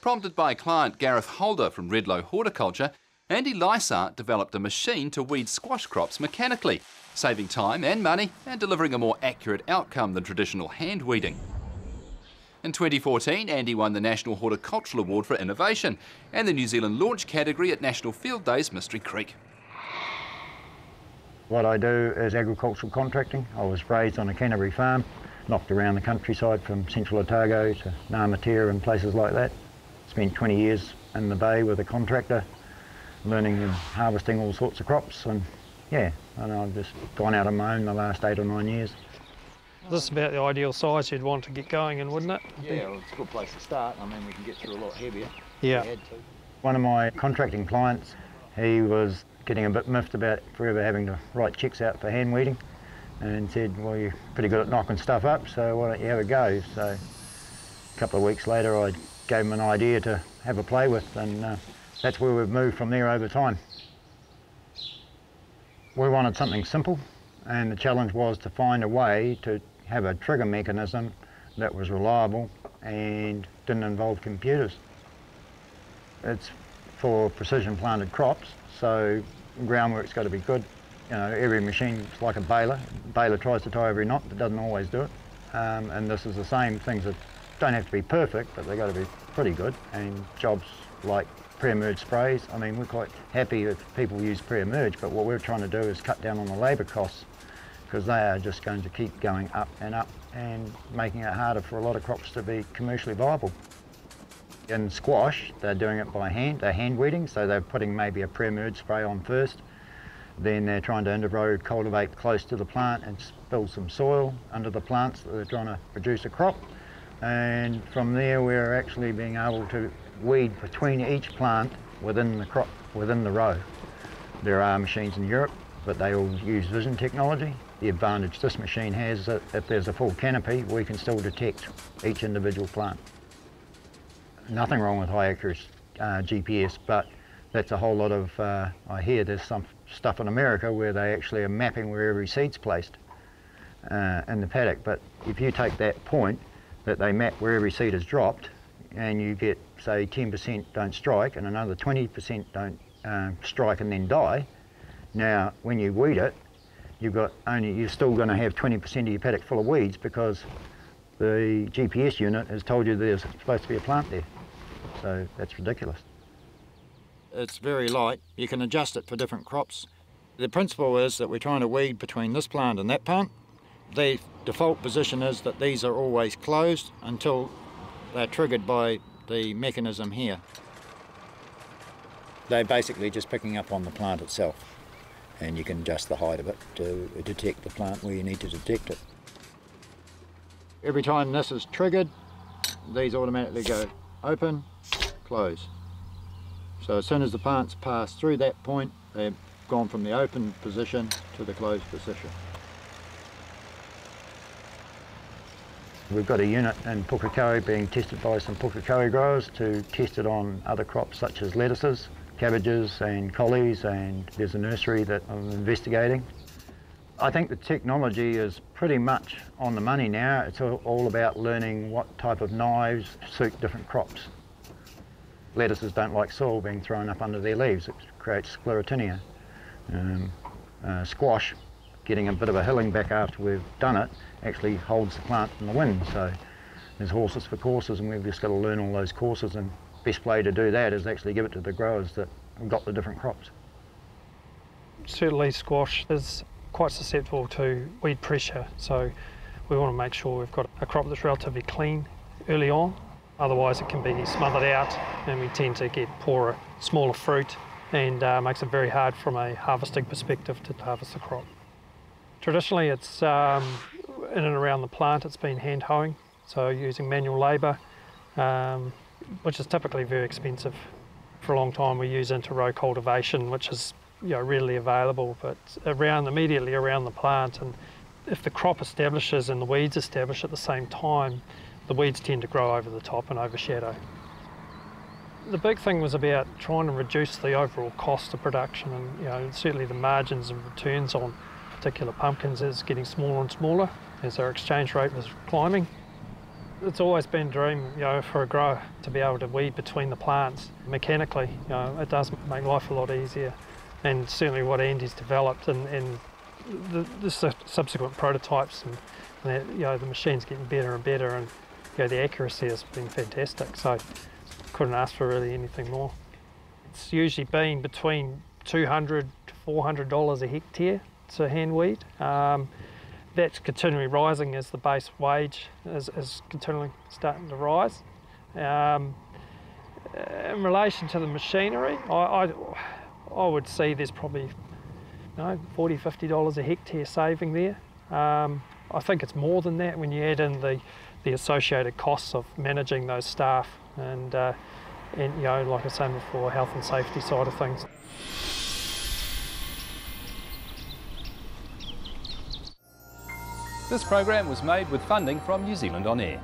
Prompted by client Gareth Holder from Redlow Horticulture, Andy Lysart developed a machine to weed squash crops mechanically, saving time and money and delivering a more accurate outcome than traditional hand weeding. In 2014, Andy won the National Horticultural Award for Innovation and the New Zealand Launch category at National Field Days Mystery Creek. What I do is agricultural contracting. I was raised on a Canterbury farm, knocked around the countryside from Central Otago to Namatea and places like that. Spent 20 years in the bay with a contractor, learning and harvesting all sorts of crops, and yeah, and I've just gone out on my own the last 8 or 9 years. This is about the ideal size you'd want to get going in, wouldn't it? Yeah, well, it's a good place to start. I mean, we can get through a lot heavier. Yeah. One of my contracting clients, he was getting a bit miffed about forever having to write checks out for hand weeding, and said, well, you're pretty good at knocking stuff up, so why don't you have a go? So a couple of weeks later, I gave him an idea to have a play with, and that's where we've moved from there over time. We wanted something simple, and the challenge was to find a way to have a trigger mechanism that was reliable and didn't involve computers. It's for precision planted crops, so groundwork's got to be good. You know, every machine's like a baler. The baler tries to tie every knot, but doesn't always do it. And this is the same. Things that don't have to be perfect, but they've got to be pretty good. And jobs like pre-emerge sprays, I mean, we're quite happy if people use pre-emerge, but what we're trying to do is cut down on the labour costs, because they are just going to keep going up and making it harder for a lot of crops to be commercially viable. In squash, they're doing it by hand, they're hand weeding, so they're putting maybe a pre-emerge spray on first, then they're trying to inter-row cultivate close to the plant and build some soil under the plants that they're trying to produce a crop, and from there we're actually being able to weed between each plant within the crop, within the row. There are machines in Europe, but they all use vision technology. The advantage this machine has is that if there's a full canopy, we can still detect each individual plant. Nothing wrong with high accuracy GPS, but that's a whole lot of, I hear there's some stuff in America where they actually are mapping where every seed's placed in the paddock. But if you take that point that they map where every seed is dropped, and you get, say, 10% don't strike and another 20% don't strike and then die, now when you weed it, you're still going to have 20% of your paddock full of weeds because the GPS unit has told you there's supposed to be a plant there. So that's ridiculous. It's very light. You can adjust it for different crops. The principle is that we're trying to weed between this plant and that plant. The default position is that these are always closed until they're triggered by the mechanism here. They're basically just picking up on the plant itself, and you can adjust the height of it to detect the plant where you need to detect it. Every time this is triggered, these automatically go open, close. So as soon as the plants pass through that point, they've gone from the open position to the closed position. We've got a unit in Pukekohe being tested by some Pukekohe growers to test it on other crops such as lettuces, cabbages and collies, and there's a nursery that I'm investigating. I think the technology is pretty much on the money now. It's all about learning what type of knives suit different crops. Lettuces don't like soil being thrown up under their leaves. It creates sclerotinia. Squash, getting a bit of a hilling back after we've done it, actually holds the plant in the wind. So there's horses for courses, and we've just got to learn all those courses, and the best way to do that is actually give it to the growers that have got the different crops. Certainly squash is quite susceptible to weed pressure, so we want to make sure we've got a crop that's relatively clean early on, otherwise it can be smothered out and we tend to get poorer, smaller fruit, and makes it very hard from a harvesting perspective to harvest the crop. Traditionally it's in and around the plant, it's been hand hoeing, so using manual labour, which is typically very expensive. For a long time we use inter-row cultivation, which is, you know, readily available, but immediately around the plant, and if the crop establishes and the weeds establish at the same time, the weeds tend to grow over the top and overshadow. The big thing was about trying to reduce the overall cost of production, and you know, certainly the margins and returns on particular pumpkins is getting smaller and smaller as our exchange rate was climbing. It's always been a dream, you know, for a grower to be able to weed between the plants mechanically. You know, it does make life a lot easier, and certainly what Andy's developed and the subsequent prototypes and you know, the machine's getting better and better, and you know, the accuracy has been fantastic. So couldn't ask for really anything more. It's usually been between $200 to $400 a hectare to hand weed. That's continually rising as the base wage is continually starting to rise. In relation to the machinery, I would see there's probably, you know, $40, $50 a hectare saving there. I think it's more than that when you add in the associated costs of managing those staff and you know, like I was saying before, health and safety side of things. This program was made with funding from New Zealand On Air.